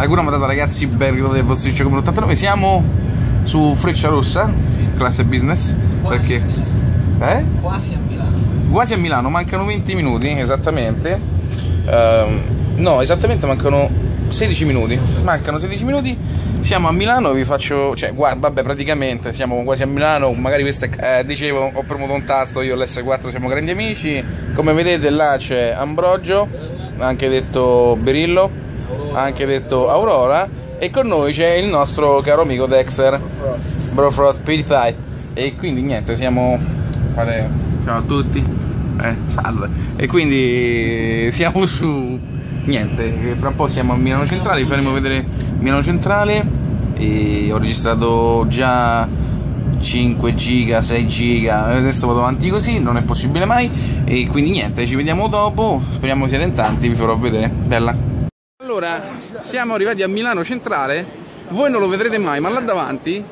Auguro mandato, ragazzi, ben ritrovati del vostro Instagram 89. Siamo su Freccia Rossa, classe business, quasi perché a quasi a Milano. Quasi a Milano, mancano 20 minuti esattamente. No, esattamente mancano 16 minuti, mancano 16 minuti, siamo a Milano, vi faccio, cioè, guarda, vabbè, praticamente siamo quasi a Milano, magari questo è, dicevo, ho premuto un tasto, io l'S4, siamo grandi amici, come vedete là c'è Ambrogio, anche detto Berillo, anche detto Aurora, e con noi c'è il nostro caro amico Dexter Brofrost, PewDiePie, e quindi niente, siamo, guardate, ciao a tutti, salve, e quindi siamo su... Niente, fra un po' siamo a Milano Centrale, vi faremo vedere Milano Centrale e ho registrato già 5 giga, 6 giga, adesso vado avanti così, non è possibile mai, e quindi niente, ci vediamo dopo, speriamo siate in tanti, vi farò vedere, bella. Allora, siamo arrivati a Milano Centrale, voi non lo vedrete mai, ma là davanti,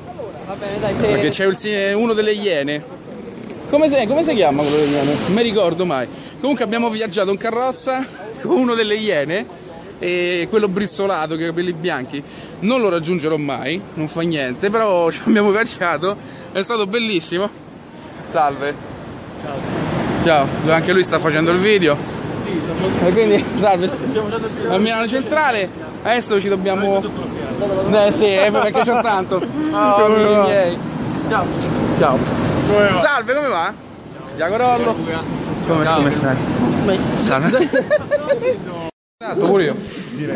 perché c'è uno delle Iene, come si chiama quello delle Iene? Non mi ricordo mai, comunque abbiamo viaggiato in carrozza, uno delle Iene, e quello brizzolato che ha i capelli bianchi non lo raggiungerò mai, non fa niente, però ci abbiamo cacciato, è stato bellissimo. Salve, ciao, ciao, anche lui sta facendo il video, sì, siamo... e quindi salve, siamo già a Milano Centrale, adesso ci dobbiamo, sì, perché c'è tanto, oh, come miei. Ciao, ciao, come salve, come va? Giacorollo, come stai? Salve. Esatto, pure io.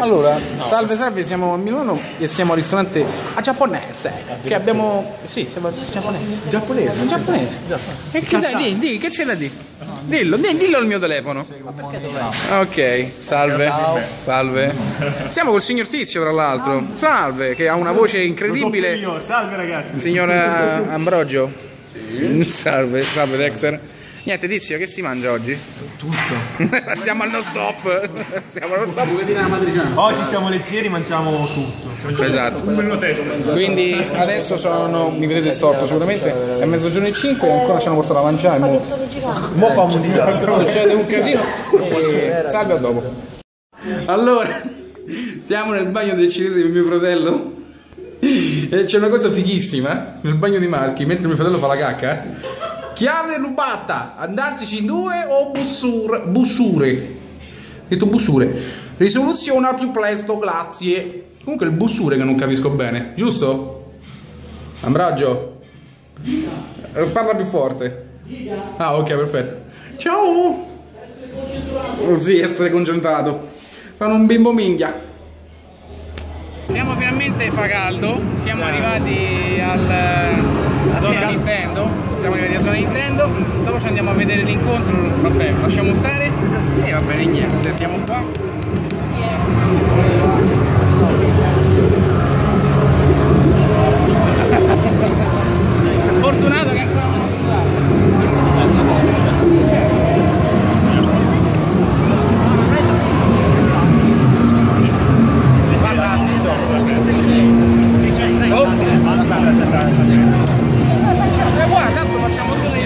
Allora, salve, siamo a Milano e siamo al ristorante a giapponese che abbiamo, sì, siamo a giapponese. E che dai, di che c'è da dire? Dillo al mio telefono. Ok, salve. Siamo col signor Tizio, tra l'altro. Salve, che ha una voce incredibile. Salve ragazzi. Signora Ambrogio. Sì. Salve Dexter. Niente Tizio, che si mangia oggi? Tutto. Siamo allo stop. Oggi siamo leggeri, mangiamo tutto. Esatto. Quindi adesso sono, mi vedete storto sicuramente, è mezzogiorno e 5 e ancora ci hanno portato a mangiare. Succede un casino. E... salve, a dopo. Allora, stiamo nel bagno del cinese di mio fratello. E c'è una cosa fighissima nel bagno di maschi, mentre mio fratello fa la cacca. Chiave rubata, andateci in due o bussure. Detto bussure. Risoluzione al più presto, grazie. Comunque il bussure che non capisco bene, giusto? Ambrogio? Diga. Parla più forte. Diga. Ah, ok, perfetto. Ciao. Essere concentrato. Sì, essere concentrato. Sono un bimbo minchia. Siamo finalmente, fa caldo, siamo arrivati alla Zona Nintendo. Siamo arrivati a Zona Nintendo, dopo ci andiamo a vedere l'incontro, vabbè, lasciamo stare, e va bene, niente, siamo qua. Fortunato che ancora non ho studiato. Guarda, facciamo così.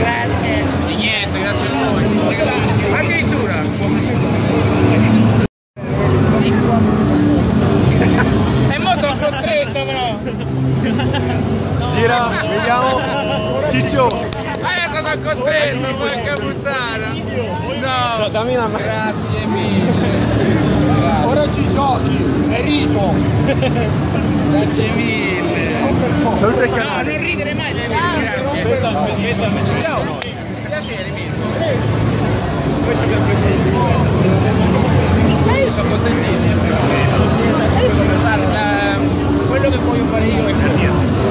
Grazie. E niente, grazie a voi. Addirittura. E mo sono costretto però. Gira, vediamo. Ciccio. Adesso sono costretto, porca puttana. No, grazie mille. Ora ci giochi, è rito. Grazie mille. Saluto il canale. No, non ridere mai, grazie. Ciao. Piacere mille. Io sono contentissimo. Quello che voglio fare io è niente.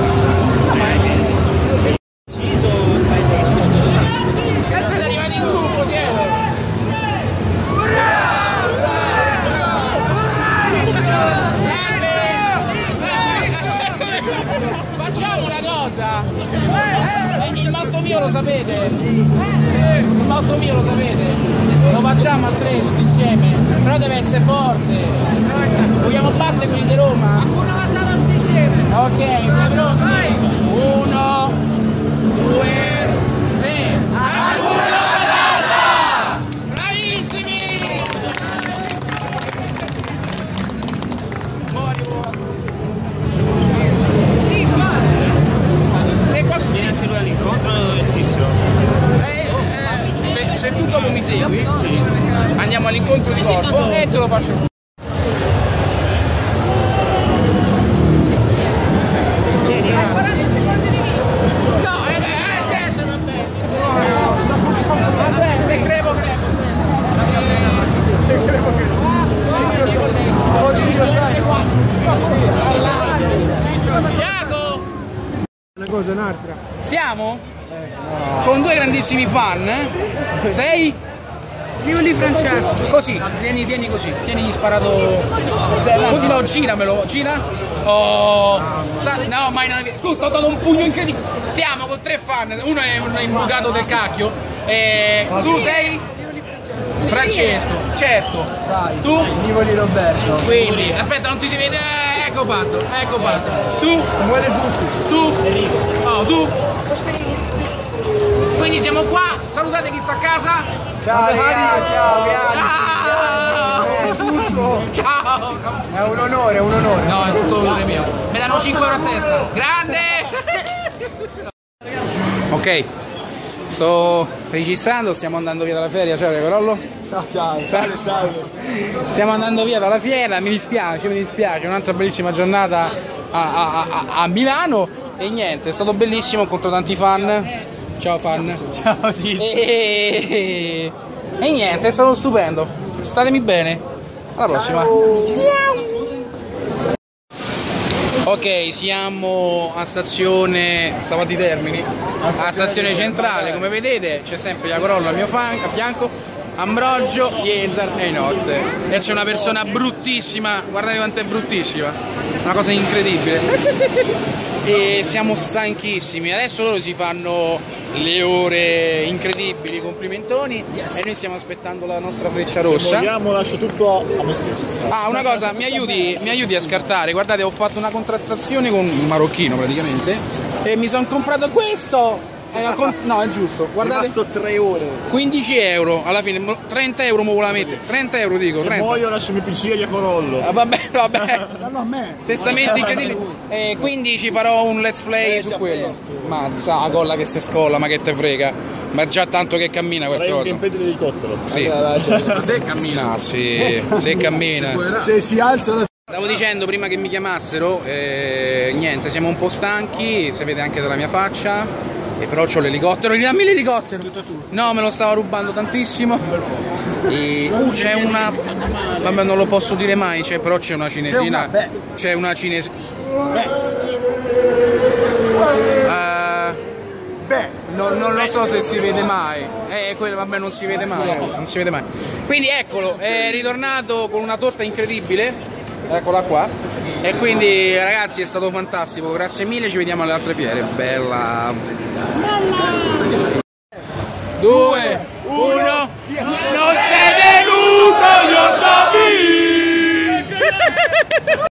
Il matto mio lo sapete? Il matto mio lo sapete? Lo facciamo a tre tutti insieme, però deve essere forte. Vogliamo battere quelli di Roma? Alcuna battata a dicembre. Ok, sei pronto? 1, 2, 3. segui, sì. Andiamo all'incontro di corpo e te lo faccio. Un'altra. Stiamo? No. Con due grandissimi fan. Sei? Liuli Francesco. Così, tieni così. Tieni sparato. Anzi no, giramelo. Gira. Oh. No, ma non è. Scusa, ho dato un pugno incredibile. Stiamo con tre fan. Uno è un imbucato del cacchio. Tu sei? Francesco, certo. Vai. Tu? Livoli Roberto. Quindi, aspetta, non ti si vede. Ecco fatto, ecco fatto. Tu? Samuele Giusti. Tu? Enrico. Oh, tu? Quindi siamo qua, salutate chi sta a casa. Ciao, ciao, grazie. Ciao. Ciao. È un onore, è un onore. No, è tutto onore mio. Me danno 5 euro a testa. Grande! Ok. Sto registrando, stiamo andando via dalla feria, ciao Recorollo? No, ciao, salve, salve. Stiamo andando via dalla fiera, mi dispiace, un'altra bellissima giornata a Milano e niente, è stato bellissimo, ho incontrato tanti fan. Ciao fan. Ciao Gigi. E niente, è stato stupendo. Statemi bene. Alla prossima. Ciao. Ok, siamo a stazione Savati Termini. A stazione centrale, come vedete, c'è sempre Iacorollo al mio a fianco, Ambrogio, Iezar e Notte. E c'è una persona bruttissima, guardate quanto è bruttissima, una cosa incredibile. E siamo stanchissimi, adesso loro si fanno le ore incredibili, complimentoni, yes. E noi stiamo aspettando la nostra Freccia Rossa. Se vogliamo lascio tutto a me stesso. Ah, una cosa, mi aiuti a scartare, guardate, ho fatto una contrattazione con un marocchino praticamente. E mi sono comprato questo! No, è giusto, guardate. È costato 3 ore. 15 euro, alla fine, 30 euro me la mette. 30 euro dico. Se 30. Muoio lasciami il PC e Iacorollo. Vabbè, vabbè. Dallo a me. Testamenti incredibili. Quindi ci farò un let's play su quello. Mazza, la colla che si scolla, ma che te frega. Ma è già tanto che cammina quel coso. È un gameplay dell'elicottero. Sì. Se cammina. Sì, se cammina. Se si alza la... Stavo dicendo prima che mi chiamassero, niente, siamo un po' stanchi, si vede anche dalla mia faccia, e però c'ho l'elicottero, dammi l'elicottero! No, me lo stava rubando tantissimo. E c'è una... vabbè non lo posso dire mai, però c'è una cinesina. C'è una cinesina. Non lo so se si vede mai, quello vabbè non si vede mai, non si vede mai. Quindi eccolo, è ritornato con una torta incredibile. Eccola qua. E quindi ragazzi è stato fantastico, grazie mille, ci vediamo alle altre fiere. Bella. 2